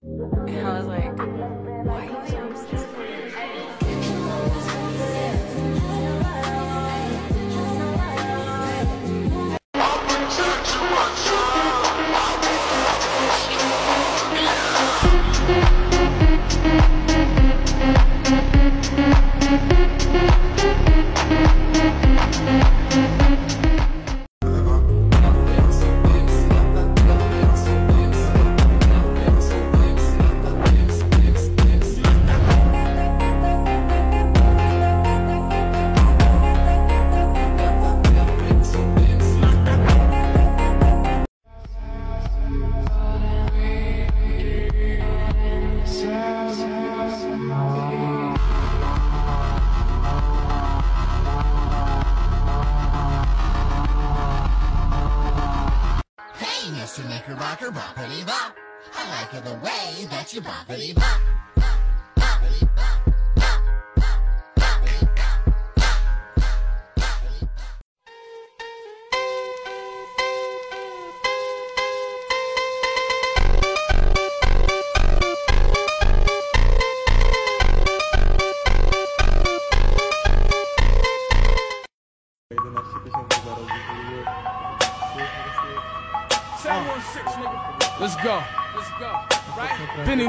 And I was like, why are you so obsessed with this? To make her rocker boppity bop. I like her the way that you boppity bop. Bop, boppity bop. Bop, bop, boppity bop. Bop, bop, boppity bop. Let's go. Let's go. Right? Benny.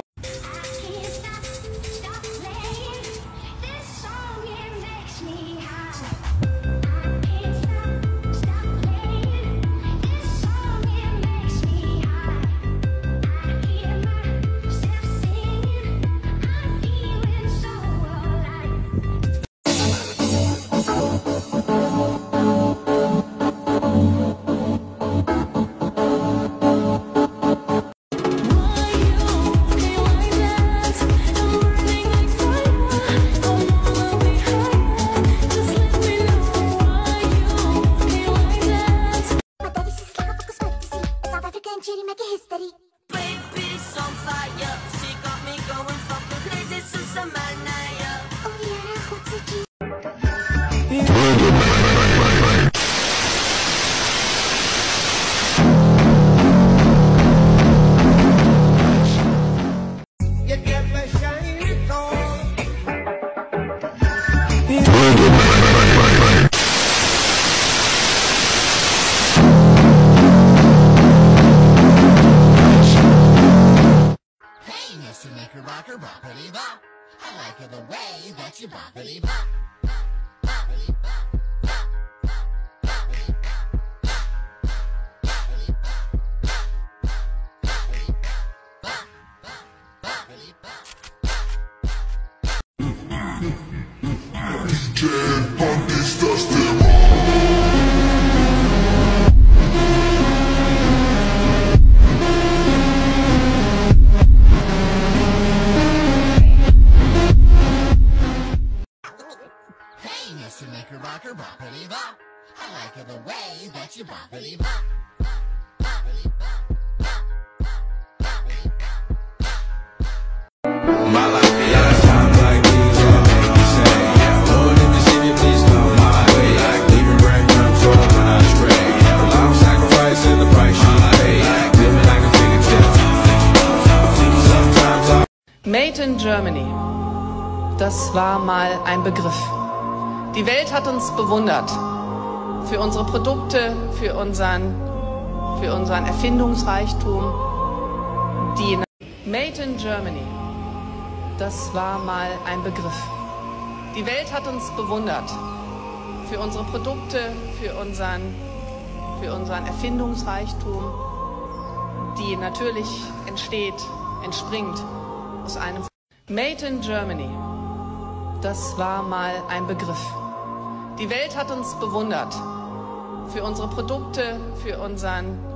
Made in Germany. Das war mal ein Begriff. Die Welt hat uns bewundert. Für unsere Produkte, für unseren Erfindungsreichtum. Made in Germany. Das war mal ein Begriff. Die Welt hat uns bewundert. Für unsere Produkte, für unseren Erfindungsreichtum, die natürlich entspringt. Aus einem Made in Germany. Das war mal ein Begriff. Die Welt hat uns bewundert. Für unsere Produkte, für unseren